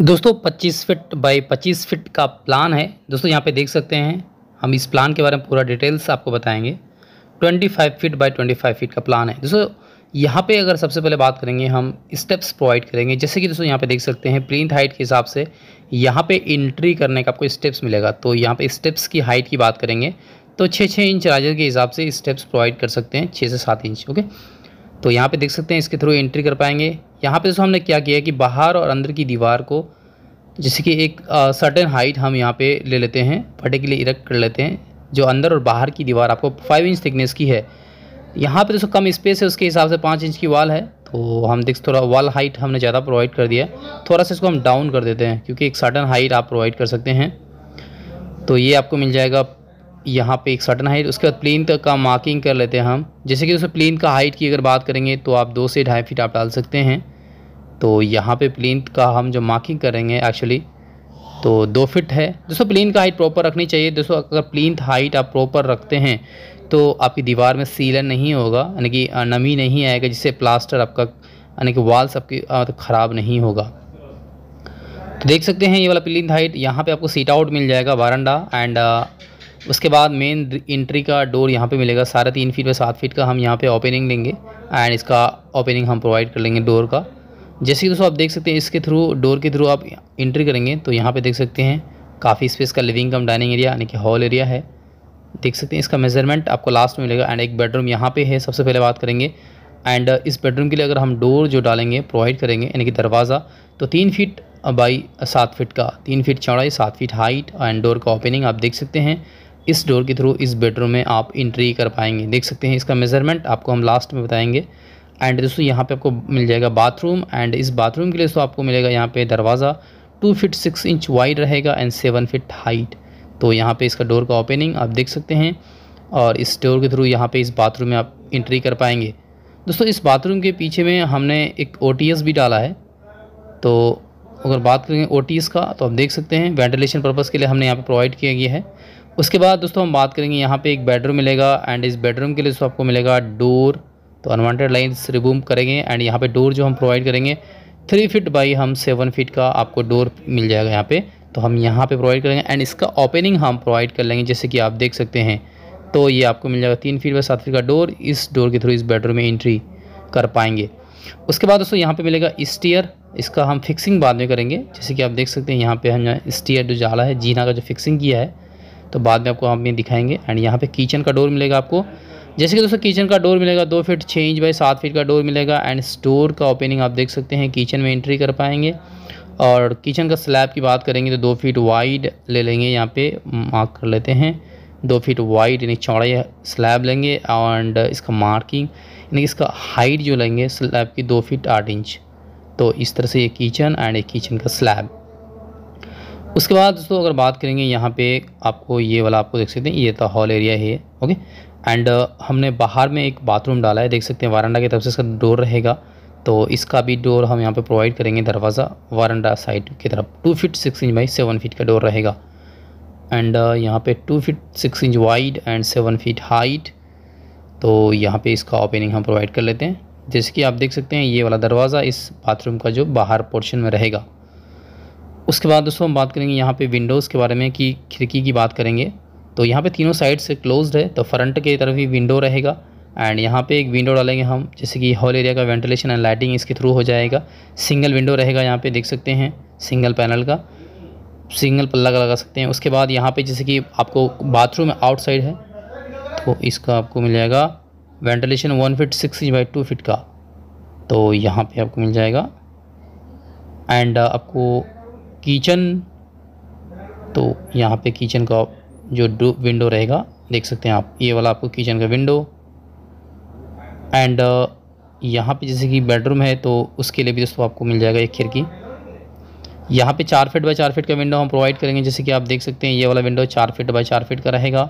दोस्तों 25 feet by 25 feet का plan है। दोस्तों यहाँ पे देख सकते हैं, हम इस प्लान के बारे में पूरा डिटेल्स आपको बताएंगे। 25 फीट बाई 25 फीट का प्लान है। दोस्तों यहाँ पे अगर सबसे पहले बात करेंगे, हम स्टेप्स प्रोवाइड करेंगे। जैसे कि दोस्तों यहाँ पे देख सकते हैं, प्लिंथ हाइट के हिसाब से यहाँ पे एंट्री करने का आपको स्टेप्स मिलेगा। तो यहाँ पे स्टेप्स की हाइट की बात करेंगे तो 6-6 इंच राजर के हिसाब से स्टेप्स प्रोवाइड कर सकते हैं, 6 से 7 इंच। ओके, तो यहाँ पे देख सकते हैं इसके थ्रू एंट्री कर पाएंगे। यहाँ पे दोस्तों हमने क्या किया कि बाहर और अंदर की दीवार को जैसे कि एक सर्टेन हाइट हम यहाँ पे ले लेते हैं, फटे के लिए इरेक्ट कर लेते हैं। जो अंदर और बाहर की दीवार आपको 5 इंच थिकनेस की है, यहाँ पे दोस्तों कम स्पेस है, उसके हिसाब से 5 इंच की वाल है। तो हम देख थोड़ा वाल हाइट हमने ज़्यादा प्रोवाइड कर दिया, थोड़ा सा इसको हम डाउन कर देते हैं क्योंकि एक सर्टेन हाइट आप प्रोवाइड कर सकते हैं। तो ये आपको मिल जाएगा यहाँ पे एक सर्टेन हाइट। उसके बाद प्लिंथ का मार्किंग कर लेते हैं हम। जैसे कि दोस्तों प्लिंथ का हाइट की अगर बात करेंगे तो आप 2 से 2.5 फीट आप डाल सकते हैं। तो यहाँ पे प्लिंथ का हम जो मार्किंग करेंगे एक्चुअली तो 2 फिट है। दोस्तों प्लिंथ का हाइट प्रॉपर रखनी चाहिए। दोस्तों अगर प्लिंथ हाइट आप प्रॉपर रखते हैं तो आपकी दीवार में सीलन नहीं होगा, यानी कि नमी नहीं आएगा, जिससे प्लास्टर आपका यानी कि वॉल्स आपकी मतलब ख़राब नहीं होगा। तो देख सकते हैं ये वाला प्लिंथ हाइट, यहाँ पे आपको सीट आउट मिल जाएगा, वारंडा एंड उसके बाद मेन एंट्री का डोर यहाँ पे मिलेगा। 3.5 फीट बाई 7 फीट का हम यहाँ पे ओपनिंग लेंगे एंड इसका ओपनिंग हम प्रोवाइड कर लेंगे डोर का। जैसे कि दोस्तों आप देख सकते हैं इसके थ्रू, डोर के थ्रू आप एंट्री करेंगे तो यहाँ पे देख सकते हैं काफ़ी स्पेस का लिविंग कम डाइनिंग एरिया यानी कि हॉल एरिया है। देख सकते हैं इसका मेजरमेंट आपको लास्ट में मिलेगा एंड एक बेडरूम यहाँ पर है, सबसे पहले बात करेंगे। एंड इस बेडरूम के लिए अगर हम डोर जो डालेंगे प्रोवाइड करेंगे यानी कि दरवाज़ा, तो 3 फीट बाई 7 फीट का, 3 फीट चौड़ाई 7 फीट हाइट एंड डोर का ओपनिंग आप देख सकते हैं। इस डोर के थ्रू इस बेडरूम में आप एंट्री कर पाएंगे। देख सकते हैं इसका मेजरमेंट आपको हम लास्ट में बताएंगे। एंड दोस्तों यहाँ पे आपको मिल जाएगा बाथरूम एंड इस बाथरूम के लिए तो आपको मिलेगा यहाँ पे दरवाज़ा 2 फीट 6 इंच वाइड रहेगा एंड 7 फीट हाइट। तो यहाँ पे इसका डोर का ओपनिंग आप देख सकते हैं और इस डोर के थ्रू यहाँ पे इस बाथरूम में आप एंट्री कर पाएंगे। दोस्तों इस बाथरूम के पीछे में हमने एक OTS भी डाला है। तो अगर बात करेंगे OTS का तो आप देख सकते हैं वेंटिलेशन पर्पज़ के लिए हमने यहाँ पर प्रोवाइड किया गया है। उसके बाद दोस्तों हम बात करेंगे, यहाँ पे एक बेडरूम मिलेगा एंड इस बेडरूम के लिए तो आपको मिलेगा डोर। तो अनवांटेड लाइंस रिमूव करेंगे एंड यहाँ पे डोर जो हम प्रोवाइड करेंगे 3 फीट बाई 7 फीट का आपको डोर मिल जाएगा यहाँ पे। तो हम यहाँ पे प्रोवाइड करेंगे एंड इसका ओपनिंग हम प्रोवाइड कर लेंगे जैसे कि आप देख सकते हैं। तो ये आपको मिल जाएगा 3 फीट बाई 7 फीट का डोर। इस डोर के थ्रू इस बेडरूम में एंट्री कर पाएंगे। उसके बाद दोस्तों यहाँ पर मिलेगा स्टेयर, इसका हम फिक्सिंग बाद में करेंगे। जैसे कि आप देख सकते हैं यहाँ पर हमने स्टेयर जो डाला है, जीना का जो फिक्सिंग किया है तो बाद में आपको हम ये दिखाएंगे। एंड यहाँ पे किचन का डोर मिलेगा आपको। जैसे कि दोस्तों किचन का डोर मिलेगा 2 फीट 6 इंच बाई 7 फीट का डोर मिलेगा एंड इस डोर का ओपनिंग आप देख सकते हैं, किचन में एंट्री कर पाएंगे। और किचन का स्लैब की बात करेंगे तो 2 फीट वाइड ले लेंगे, यहाँ पे मार्क कर लेते हैं 2 फीट वाइड यानी चौड़ाई स्लैब लेंगे एंड इसका मार्किंग यानी इसका हाइट जो लेंगे स्लैब की 2 फीट 8 इंच। तो इस तरह से ये किचन एंड एक किचन का स्लैब। उसके बाद दोस्तों अगर बात करेंगे यहाँ पे आपको ये वाला आपको देख सकते हैं, ये तो हॉल एरिया है। ओके एंड हमने बाहर में एक बाथरूम डाला है, देख सकते हैं वारंडा की तरफ से इसका डोर रहेगा। तो इसका भी डोर हम यहाँ पे प्रोवाइड करेंगे, दरवाज़ा वारंडा साइड की तरफ 2 फीट 6 इंच बाई 7 फीट का डोर रहेगा एंड यहाँ पे 2 feet 6 inch wide and 7 feet height. तो यहाँ पर इसका ओपनिंग हम प्रोवाइड कर लेते हैं। जैसे कि आप देख सकते हैं ये वाला दरवाज़ा इस बाथरूम का जो बाहर पोर्शन में रहेगा। उसके बाद दोस्तों हम बात करेंगे यहाँ पे विंडोज़ के बारे में कि खिड़की की बात करेंगे तो यहाँ पे तीनों साइड से क्लोज्ड है। तो फ्रंट की तरफ ही विंडो रहेगा एंड यहाँ पे एक विंडो डालेंगे हम। जैसे कि हॉल एरिया का वेंटिलेशन एंड लाइटिंग इसके थ्रू हो जाएगा। सिंगल विंडो रहेगा, यहाँ पे देख सकते हैं सिंगल पैनल का, सिंगल पल्ला का लगा सकते हैं। उसके बाद यहाँ पर जैसे कि आपको बाथरूम आउटसाइड है तो इसका आपको मिल जाएगा ventilation 1 feet 6 inch by 2 feet का। तो यहाँ पर आपको मिल जाएगा एंड आपको किचन, तो यहाँ पे किचन का जो विंडो रहेगा देख सकते हैं आप, ये वाला आपको किचन का विंडो एंड यहाँ पे जैसे कि बेडरूम है तो उसके लिए भी दोस्तों आपको मिल जाएगा एक खिड़की। यहाँ पे 4 फीट बाई 4 फीट का विंडो हम प्रोवाइड करेंगे। जैसे कि आप देख सकते हैं ये वाला विंडो 4 फीट बाई 4 फीट का रहेगा।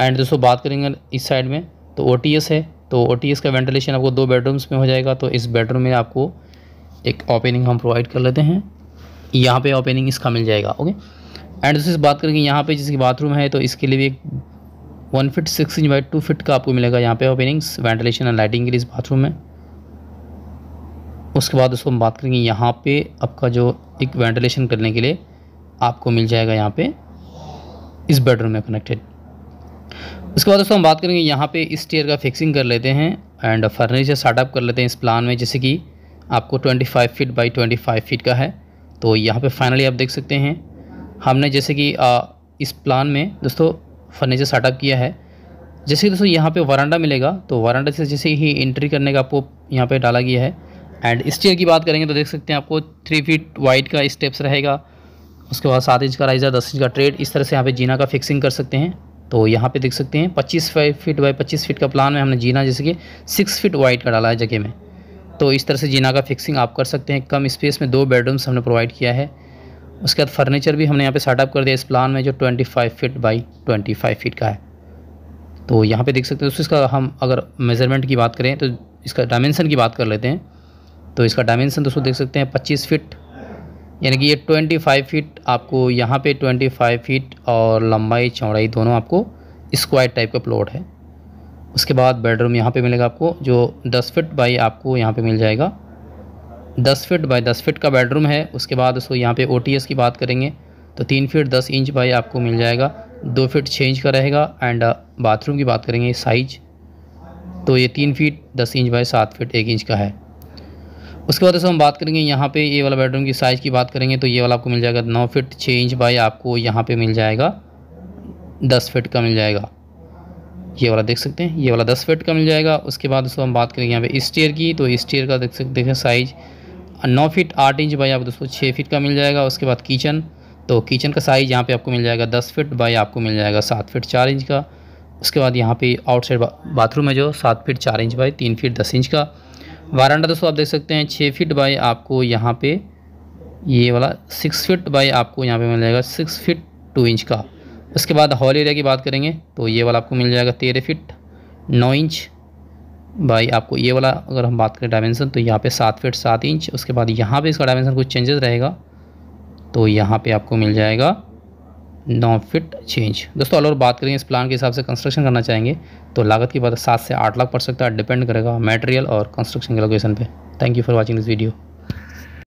एंड दोस्तों बात करेंगे इस साइड में तो OTS है, तो OTS का वेंटिलेशन आपको 2 बेडरूम्स में हो जाएगा। तो इस बेडरूम में आपको एक ओपनिंग हम प्रोवाइड कर लेते हैं, यहाँ पे ओपनिंग इसका मिल जाएगा। ओके एंड दूसरी बात करेंगे यहाँ पे जैसे बाथरूम है तो इसके लिए भी एक 1 फीट 6 इंच बाई 2 फीट का आपको मिलेगा यहाँ पे ओपनिंग्स वेंटिलेशन एंड लाइटिंग के लिए इस बाथरूम में। उसके बाद उसको हम बात करेंगे यहाँ पे आपका जो एक वेंटिलेशन करने के लिए आपको मिल जाएगा यहाँ पे इस बेडरूम में कनेक्टेड। उसके बाद दोस्तों हम बात करेंगे यहाँ पे इस स्टेयर का फिक्सिंग कर लेते हैं एंड फर्नीचर सेटअप कर लेते हैं इस प्लान में, जैसे कि आपको 25 फीट बाई 25 फीट का है। तो यहाँ पे फाइनली आप देख सकते हैं हमने जैसे कि इस प्लान में दोस्तों फर्नीचर सेटअप किया है। जैसे कि दोस्तों यहाँ पे वरांडा मिलेगा, तो वरांडा से जैसे ही एंट्री करने का आपको यहाँ पे डाला गया है। एंड स्टेयर की बात करेंगे तो देख सकते हैं आपको 3 फीट वाइड का स्टेप्स रहेगा, उसके बाद 7 इंच का राइजर, 10 इंच का ट्रेड, इस तरह से यहाँ पे जीना का फिक्सिंग कर सकते हैं। तो यहाँ पे देख सकते हैं 25 फीट बाई 25 फीट का प्लान में हमने जीना जैसे कि 6 फीट वाइड का डाला है जगह में। तो इस तरह से जीना का फिक्सिंग आप कर सकते हैं। कम स्पेस में 2 बेडरूम्स हमने प्रोवाइड किया है। उसके बाद फर्नीचर भी हमने यहाँ पे सेटअप कर दिया इस प्लान में, जो 25 फीट बाई 25 फीट का है। तो यहाँ पे देख सकते हैं। तो इसका हम अगर मेज़रमेंट की बात करें तो इसका डायमेंसन की बात कर लेते हैं। तो इसका डायमेंसन दोस्तों देख सकते हैं 25 फीट, यानी कि ये 25 फीट आपको यहाँ पे 25 फीट और लंबाई चौड़ाई दोनों आपको स्क्वायर टाइप का प्लॉट है। उसके बाद बेडरूम यहाँ पे मिलेगा आपको जो 10 फीट बाई आपको यहाँ पे मिल जाएगा 10 फीट बाई 10 फीट का बेडरूम है। उसके बाद उसको यहाँ पे ओटीएस की बात करेंगे तो 3 फीट 10 इंच बाई आपको मिल जाएगा, 2 फीट 6 इंच का रहेगा। एंड बाथरूम की बात करेंगे साइज तो ये 3 feet 10 inch by 7 feet 1 inch का है। उसके बाद दोस्तों हम बात करेंगे यहाँ पे ये वाला बेडरूम की साइज़ की बात करेंगे तो ये वाला आपको मिल जाएगा 9 फीट 6 इंच बाई आपको यहाँ पे मिल जाएगा 10 फीट का मिल जाएगा। ये वाला देख सकते हैं, ये वाला 10 फीट का मिल जाएगा। उसके बाद दोस्तों हम बात करेंगे यहाँ पे स्टेयर की, तो स्टेयर का देख सकते हैं साइज 9 फीट 8 इंच बाई आपको दोस्तों 6 फीट का मिल जाएगा। उसके बाद किचन, तो किचन का साइज़ यहाँ पर आपको मिल जाएगा 10 फीट बाई आपको मिल जाएगा 7 फीट 4 इंच का। उसके बाद यहाँ पे आउटसाइड बाथरूम है जो 7 feet 4 inch by 3 feet 10 inch का। वारंडा दोस्तों आप देख सकते हैं 6 फीट बाई आपको यहाँ पे ये वाला 6 फीट बाई आपको यहाँ पे मिल जाएगा 6 फीट 2 इंच का। उसके बाद हॉल एरिया की बात करेंगे तो ये वाला आपको मिल जाएगा 13 फीट 9 इंच बाई आपको ये वाला, अगर हम बात करें डायमेंसन तो यहाँ पे 7 फीट 7 इंच। उसके बाद यहाँ पे इसका डायमेंसन कुछ चेंजेस रहेगा तो यहाँ पर आपको मिल जाएगा 9 फीट 6 इंच। दोस्तों अगर बात करें इस प्लान के हिसाब से कंस्ट्रक्शन करना चाहेंगे तो लागत की बात 7 से 8 लाख पड़ सकता है, डिपेंड करेगा मटेरियल और कंस्ट्रक्शन के लोकेशन पे। Thank you for watching this video.